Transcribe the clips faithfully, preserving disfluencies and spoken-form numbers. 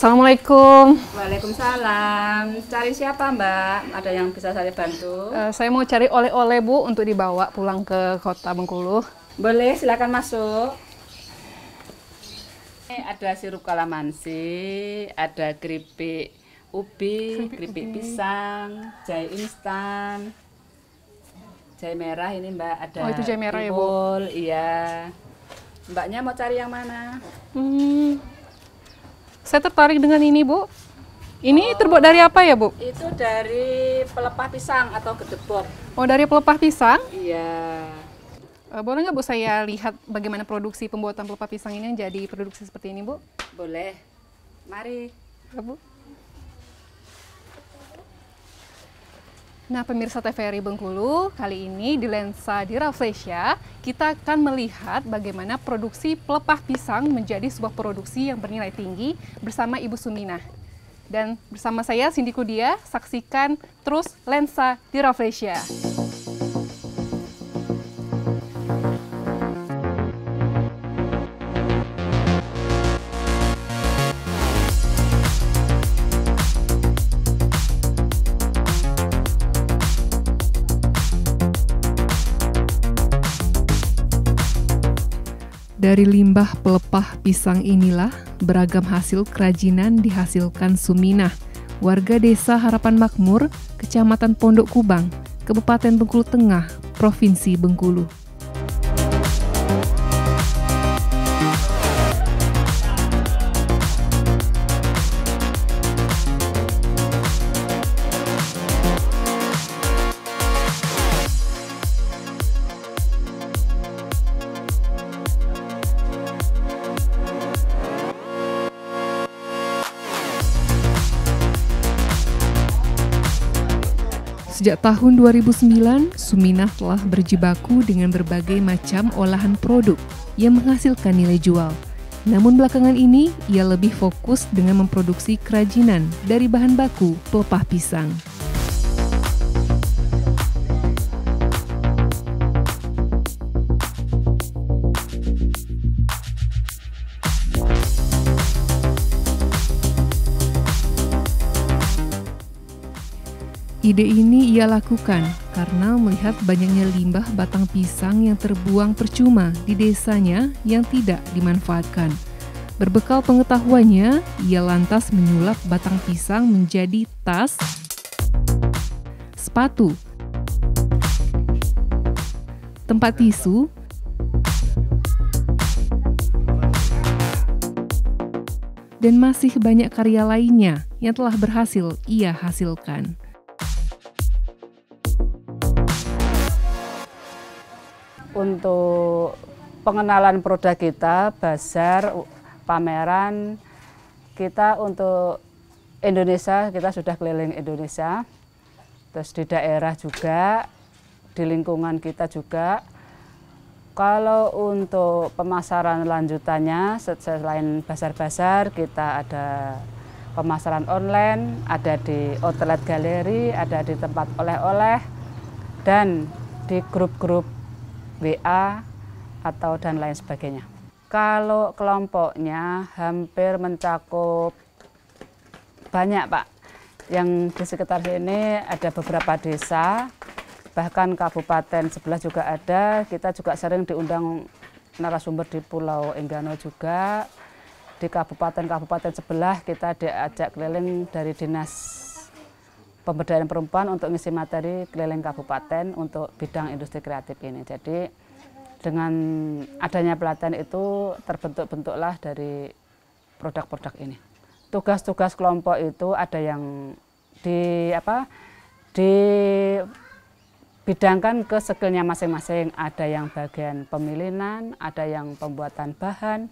Assalamualaikum. Waalaikumsalam. Cari siapa, Mbak? Ada yang bisa saya bantu? Uh, saya mau cari oleh-oleh, Bu, untuk dibawa pulang ke kota Bengkulu. Boleh, silakan masuk. Ini ada sirup kalamansi, ada keripik ubi, keripik pisang, jahe instan, jahe merah ini, Mbak. Ada. Oh, itu jahe merah ya, Bu? Iya. Mbaknya mau cari yang mana? Hmm. Saya tertarik dengan ini, Bu. Ini oh, terbuat dari apa ya, Bu? Itu dari pelepah pisang atau gedebok. Oh, dari pelepah pisang? Iya. Uh, boleh nggak, Bu, saya lihat bagaimana produksi pembuatan pelepah pisang ini yang jadi produksi seperti ini, Bu? Boleh. Mari. Ya, Bu. Nah, pemirsa T V R I Bengkulu, kali ini di Lensa di Rafflesia, kita akan melihat bagaimana produksi pelepah pisang menjadi sebuah produksi yang bernilai tinggi bersama Ibu Suminah. Dan bersama saya, Cindy Klaudia, saksikan terus Lensa di Rafflesia. Dari limbah pelepah pisang inilah beragam hasil kerajinan dihasilkan Suminah, warga desa Harapan Makmur, Kecamatan Pondok Kubang, Kabupaten Bengkulu Tengah, Provinsi Bengkulu. Sejak tahun dua ribu sembilan, Suminah telah berjibaku dengan berbagai macam olahan produk yang menghasilkan nilai jual. Namun belakangan ini, ia lebih fokus dengan memproduksi kerajinan dari bahan baku pelepah pisang. Ide ini ia lakukan karena melihat banyaknya limbah batang pisang yang terbuang percuma di desanya yang tidak dimanfaatkan. Berbekal pengetahuannya, ia lantas menyulap batang pisang menjadi tas, sepatu, tempat tisu, dan masih banyak karya lainnya yang telah berhasil ia hasilkan. Untuk pengenalan produk kita, bazar, pameran, kita untuk Indonesia, kita sudah keliling Indonesia, terus di daerah juga, di lingkungan kita juga. Kalau untuk pemasaran lanjutannya, selain pasar-pasar, kita ada pemasaran online, ada di outlet galeri, ada di tempat oleh-oleh, dan di grup-grup W A atau dan lain sebagainya. Kalau kelompoknya hampir mencakup banyak, Pak. Yang di sekitar sini ada beberapa desa, bahkan kabupaten sebelah juga ada. Kita juga sering diundang narasumber di Pulau Enggano juga. Di kabupaten-kabupaten sebelah kita diajak keliling dari dinas pemberdayaan perempuan untuk ngisi materi keliling kabupaten untuk bidang industri kreatif ini. Jadi dengan adanya pelatihan itu terbentuk-bentuklah dari produk-produk ini. Tugas-tugas kelompok itu ada yang di apa dibidangkan ke skillnya masing-masing. Ada yang bagian pemilinan, ada yang pembuatan bahan,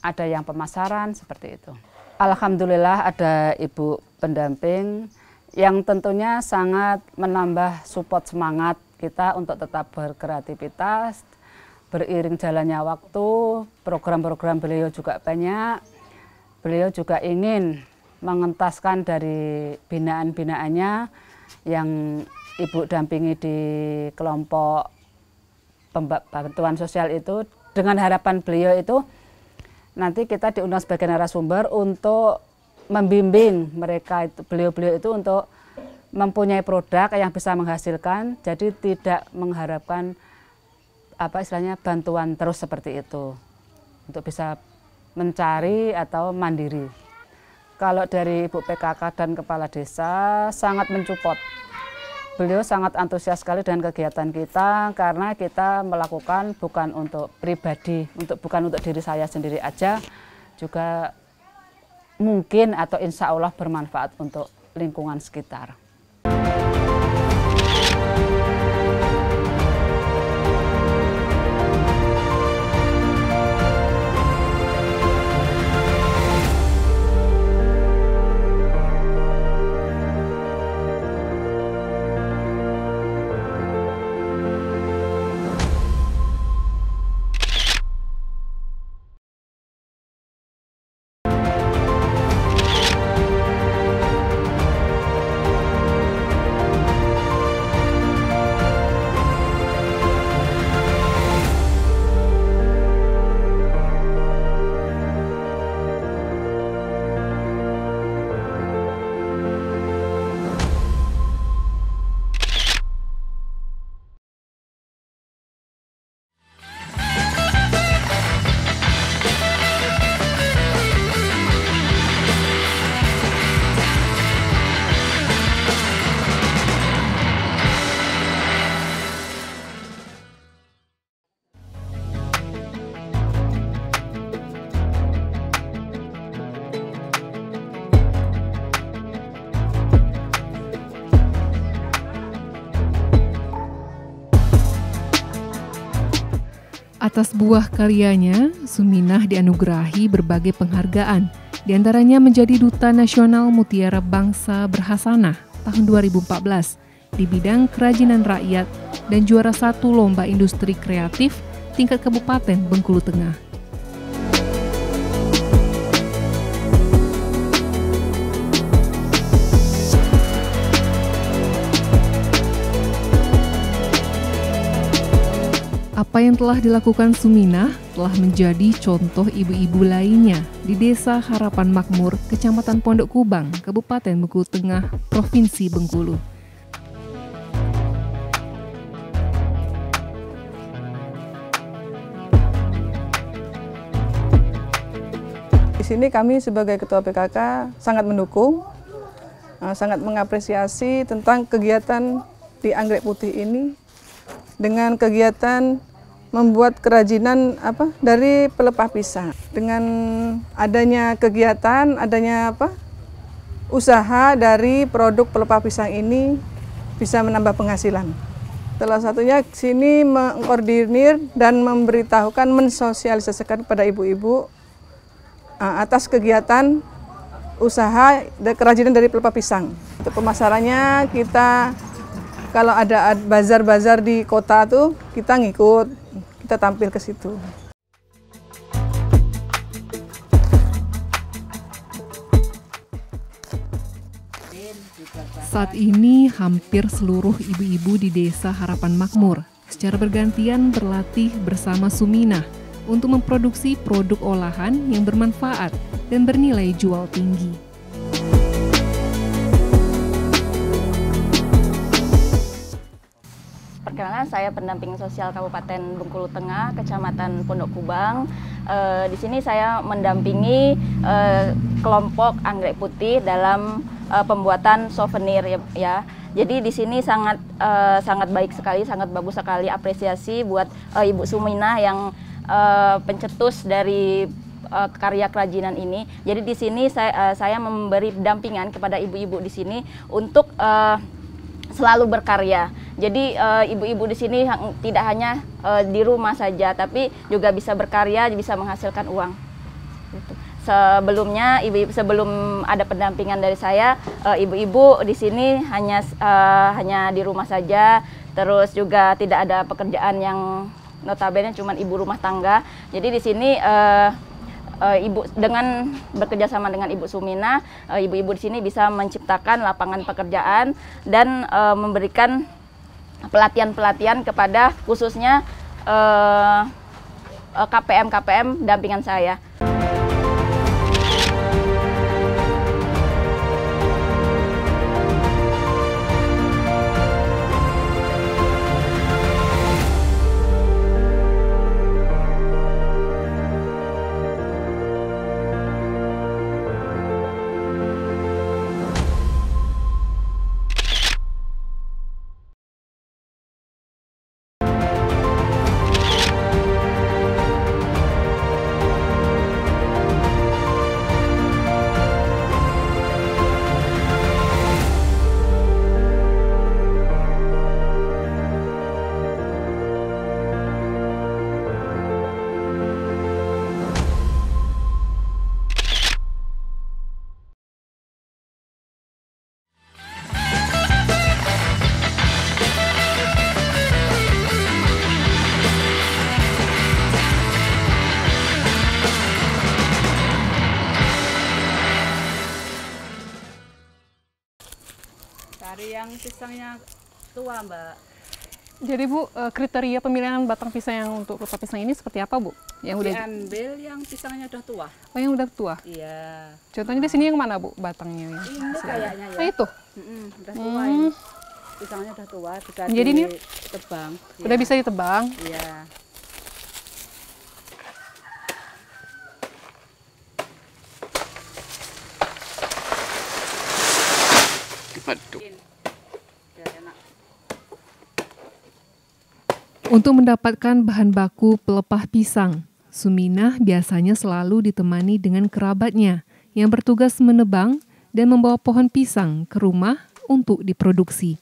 ada yang pemasaran seperti itu. Alhamdulillah ada ibu pendamping yang tentunya sangat menambah support semangat kita untuk tetap berkreativitas, beriring jalannya waktu, program-program beliau juga banyak. Beliau juga ingin mengentaskan dari binaan-binaannya yang Ibu dampingi di kelompok bantuan sosial itu, dengan harapan beliau itu nanti kita diundang sebagai narasumber untuk membimbing mereka itu, beliau-beliau itu untuk mempunyai produk yang bisa menghasilkan, jadi tidak mengharapkan apa istilahnya bantuan terus seperti itu, untuk bisa mencari atau mandiri. Kalau dari Ibu P K K dan Kepala Desa sangat mensupport. Beliau sangat antusias sekali dengan kegiatan kita, karena kita melakukan bukan untuk pribadi, untuk bukan untuk diri saya sendiri aja, juga mungkin atau insya Allah bermanfaat untuk lingkungan sekitar. Atas buah karyanya, Suminah dianugerahi berbagai penghargaan, diantaranya menjadi Duta Nasional Mutiara Bangsa Berhasanah tahun dua ribu empat belas di bidang kerajinan rakyat dan juara satu Lomba Industri Kreatif tingkat Kabupaten Bengkulu Tengah. Apa yang telah dilakukan Suminah telah menjadi contoh ibu-ibu lainnya di Desa Harapan Makmur, Kecamatan Pondok Kubang, Kabupaten Bengkulu Tengah, Provinsi Bengkulu. Di sini kami sebagai Ketua P K K sangat mendukung, sangat mengapresiasi tentang kegiatan di Anggrek Putih ini dengan kegiatan membuat kerajinan apa dari pelepah pisang. Dengan adanya kegiatan, adanya apa usaha dari produk pelepah pisang ini bisa menambah penghasilan. Salah satunya sini mengkoordinir dan memberitahukan, mensosialisasikan kepada ibu-ibu atas kegiatan usaha kerajinan dari pelepah pisang. Untuk pemasarannya kita kalau ada bazar-bazar di kota tuh kita ngikut, kita tampil ke situ. Saat ini hampir seluruh ibu-ibu di Desa Harapan Makmur secara bergantian berlatih bersama Suminah untuk memproduksi produk olahan yang bermanfaat dan bernilai jual tinggi. Perkenalkan, saya pendamping sosial Kabupaten Bengkulu Tengah, Kecamatan Pondok Kubang. E, di sini saya mendampingi e, kelompok Anggrek Putih dalam e, pembuatan souvenir ya, ya. Jadi di sini sangat e, sangat baik sekali, sangat bagus sekali, apresiasi buat e, Ibu Suminah yang e, pencetus dari karya kerajinan ini. Jadi di sini saya, e, saya memberi dampingan kepada ibu-ibu di sini untuk e, selalu berkarya. Jadi ibu-ibu di sini tidak hanya e, di rumah saja, tapi juga bisa berkarya, bisa menghasilkan uang. Gitu. Sebelumnya, ibu-ibu sebelum ada pendampingan dari saya, ibu-ibu e, di sini hanya e, hanya di rumah saja, terus juga tidak ada pekerjaan yang notabene cuma ibu rumah tangga. Jadi di sini e, Ibu dengan bekerjasama dengan Ibu Suminah, ibu-ibu di sini bisa menciptakan lapangan pekerjaan dan e, memberikan pelatihan-pelatihan kepada khususnya K P M K P M dampingan saya. yang pisangnya tua, Mbak. Jadi Bu, kriteria pemilihan batang pisang yang untuk rupa pisang ini seperti apa, Bu? Yang udah diambil yang pisangnya udah tua. Oh, yang udah tua? Iya. Contohnya di sini yang mana, Bu, batangnya? Ini kayaknya ya. Nah, itu? Mm-mm, udah tua hmm. ya. Pisangnya udah tua, bisa jadi ditebang. Ini udah ya. Bisa ditebang? Iya. Aduh. Untuk mendapatkan bahan baku pelepah pisang, Suminah biasanya selalu ditemani dengan kerabatnya yang bertugas menebang dan membawa pohon pisang ke rumah untuk diproduksi.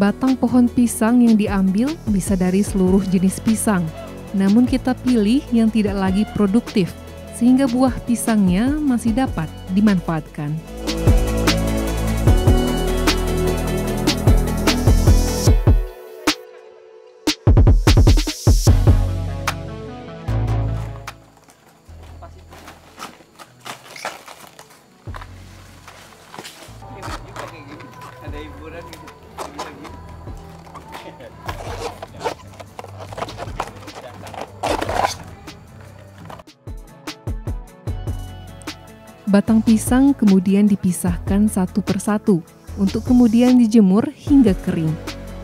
Batang pohon pisang yang diambil bisa dari seluruh jenis pisang, namun kita pilih yang tidak lagi produktif, sehingga buah pisangnya masih dapat dimanfaatkan. Batang pisang kemudian dipisahkan satu persatu untuk kemudian dijemur hingga kering.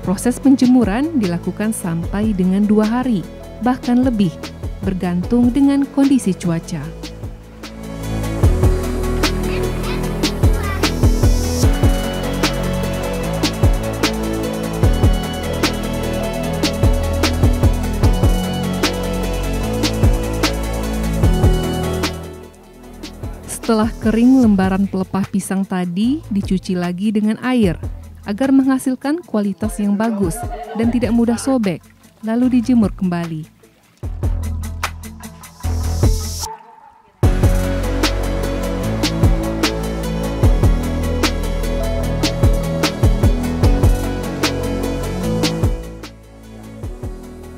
Proses penjemuran dilakukan sampai dengan dua hari, bahkan lebih, bergantung dengan kondisi cuaca. Setelah kering, lembaran pelepah pisang tadi dicuci lagi dengan air agar menghasilkan kualitas yang bagus dan tidak mudah sobek, lalu dijemur kembali.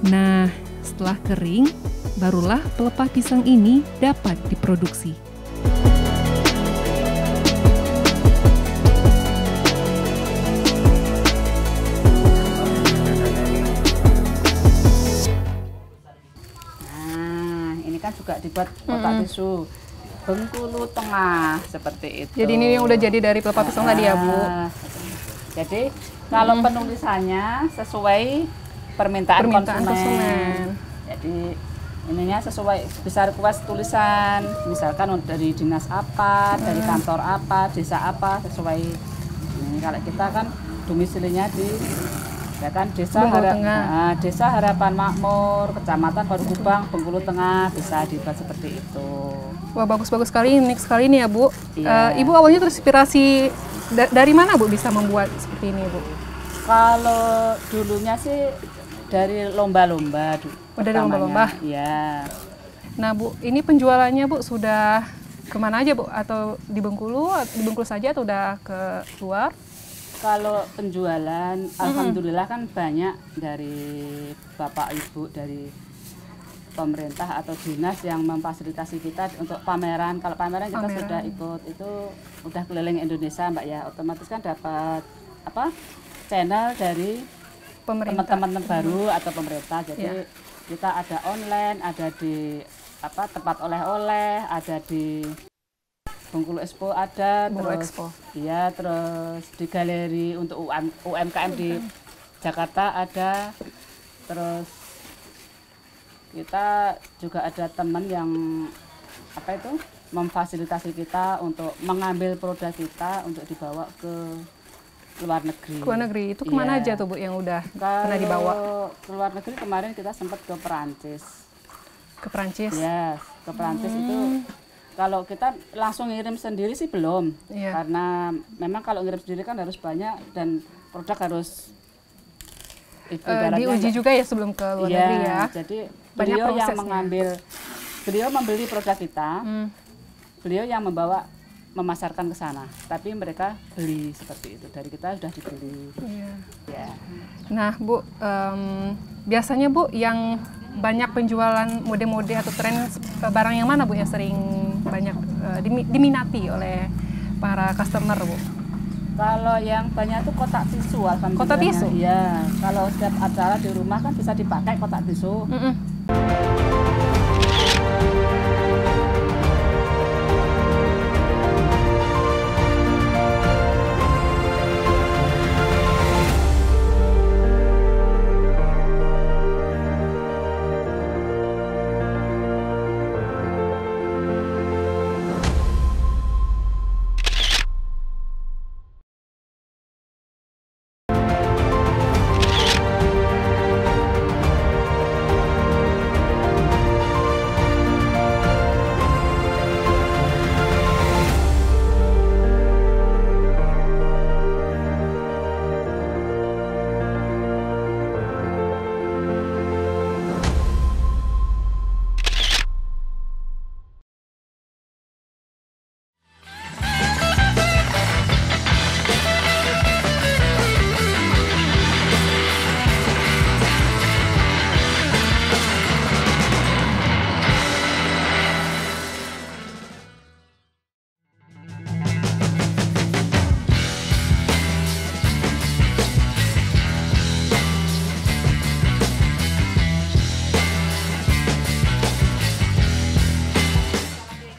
Nah, setelah kering, barulah pelepah pisang ini dapat diproduksi. Juga dibuat kotak hmm. tisu Bengkulu Tengah seperti itu. Jadi ini yang udah jadi dari pelepah pisang nah, tadi ya, Bu. Jadi kalau hmm. penulisannya sesuai permintaan, permintaan konsumen. konsumen. Jadi ininya sesuai besar kuas tulisan, misalkan dari dinas apa, hmm. dari kantor apa, desa apa, sesuai. Ini kalau kita kan domisilinya di ya kan desa, Harap, uh, desa Harapan Makmur, Kecamatan Pondok Kubang, Bengkulu Tengah, bisa dibuat seperti itu. Wah, bagus-bagus sekali, unik sekali nih ya, Bu. Iya. Uh, Ibu awalnya terinspirasi da dari mana, Bu, bisa membuat seperti ini, Bu? Kalau dulunya sih dari lomba-lomba. Oh, dari lomba-lomba? Iya. Nah, Bu, ini penjualannya, Bu, sudah kemana aja, Bu? Atau di Bengkulu, di Bengkulu saja atau udah ke luar? Kalau penjualan, mm-hmm. alhamdulillah kan banyak dari Bapak Ibu, dari pemerintah atau dinas yang memfasilitasi kita untuk pameran. Kalau pameran, pameran. kita sudah ikut, itu udah keliling Indonesia, Mbak ya. Otomatis kan dapat apa channel dari teman-teman baru mm-hmm. atau pemerintah. Jadi yeah. kita ada online, ada di apa tempat oleh-oleh, ada di Bengkulu Expo ada, Bengkulu terus, Expo. Ya, terus di galeri untuk U M K M di Jakarta ada, terus kita juga ada teman yang apa itu memfasilitasi kita untuk mengambil produk kita untuk dibawa ke luar negeri. Ke luar negeri itu kemana ya. aja tuh, Bu, yang udah Kalau pernah dibawa? Ke luar negeri kemarin kita sempat ke Perancis. Ke Perancis? Ya, yes, ke Perancis hmm. itu. Kalau kita langsung ngirim sendiri sih belum, yeah. karena memang kalau ngirim sendiri kan harus banyak dan produk harus uh, diuji juga ya sebelum ke luar yeah, negeri ya. Jadi banyak beliau prosesnya. Yang mengambil, beliau membeli produk kita, hmm. beliau yang membawa memasarkan ke sana. Tapi mereka beli seperti itu dari kita sudah dibeli. Yeah. Yeah. Nah Bu, um, biasanya Bu yang banyak penjualan mode-mode atau tren barang yang mana Bu yang sering banyak uh, diminati oleh para customer Bu? Kalau yang banyak itu kotak tisu, alhamdulillah. Kotak tisu? Iya. Kalau setiap acara di rumah kan bisa dipakai kotak tisu. Mm -mm.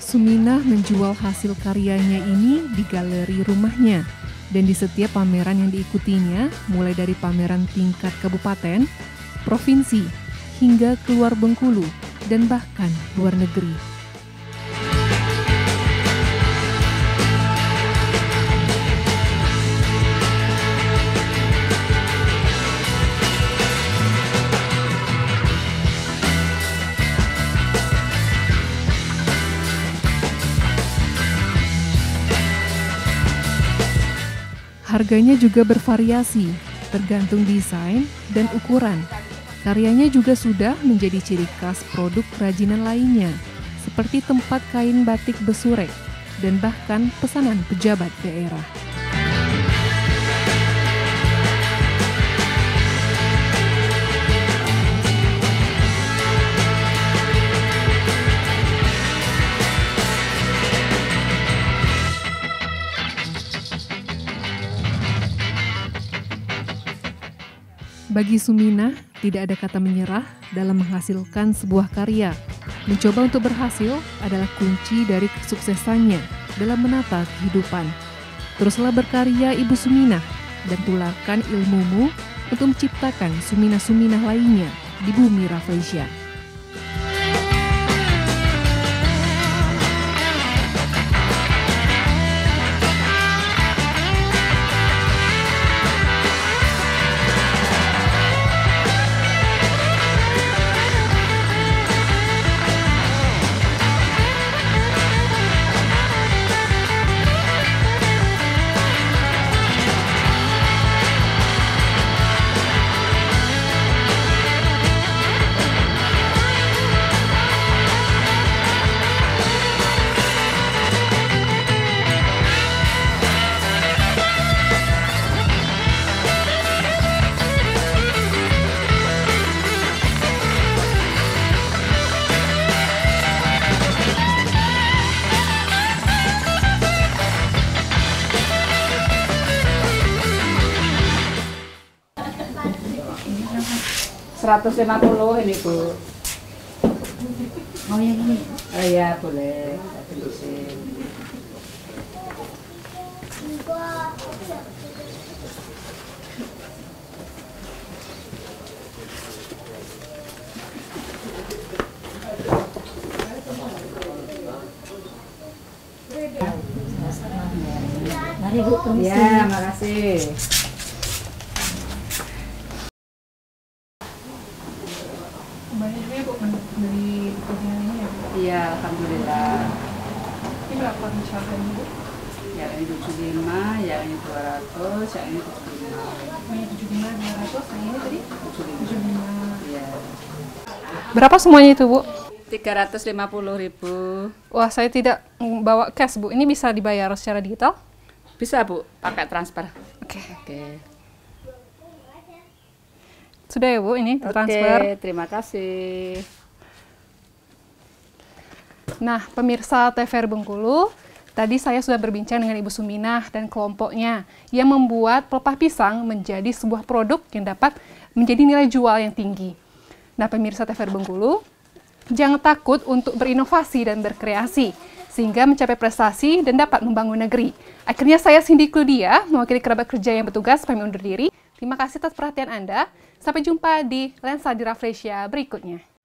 Suminah menjual hasil karyanya ini di galeri rumahnya dan di setiap pameran yang diikutinya mulai dari pameran tingkat kabupaten, provinsi, hingga keluar Bengkulu dan bahkan luar negeri. Harganya juga bervariasi, tergantung desain dan ukuran. Karyanya juga sudah menjadi ciri khas produk kerajinan lainnya, seperti tempat kain batik besurek dan bahkan pesanan pejabat daerah. Bagi Suminah, tidak ada kata menyerah dalam menghasilkan sebuah karya. Mencoba untuk berhasil adalah kunci dari kesuksesannya dalam menata kehidupan. Teruslah berkarya Ibu Suminah dan tularkan ilmumu untuk menciptakan Suminah-Suminah lainnya di bumi Rafflesia. seratus lima puluh ini Bu. Mau yang ini? Oh iya boleh. Mari Bu, permisi. Ya, makasih. Banyak juga Bu beli begini ya? Iya, alhamdulillah. berapa misalkan Bu? Yang ini tujuh puluh lima, yang ini dua ratus, yang ini tujuh puluh lima. Ini tujuh puluh lima, dua ratus, yang ini tadi? tujuh puluh lima. Iya. Berapa semuanya itu Bu? tiga ratus lima puluh ribu. Wah, saya tidak bawa cash Bu. Ini bisa dibayar secara digital? Bisa Bu, pakai transfer. Oke. Okay. Okay. Sudah ya Bu, ini okay, transfer. Oke, terima kasih. Nah, pemirsa T V R I Bengkulu, tadi saya sudah berbincang dengan Ibu Suminah dan kelompoknya yang membuat pelepah pisang menjadi sebuah produk yang dapat menjadi nilai jual yang tinggi. Nah, pemirsa T V R I Bengkulu, jangan takut untuk berinovasi dan berkreasi sehingga mencapai prestasi dan dapat membangun negeri. Akhirnya saya Cindy Klaudia, mewakili kerabat kerja yang bertugas, kami undur diri. Terima kasih atas perhatian Anda. Sampai jumpa di Lensa di Rafflesia berikutnya.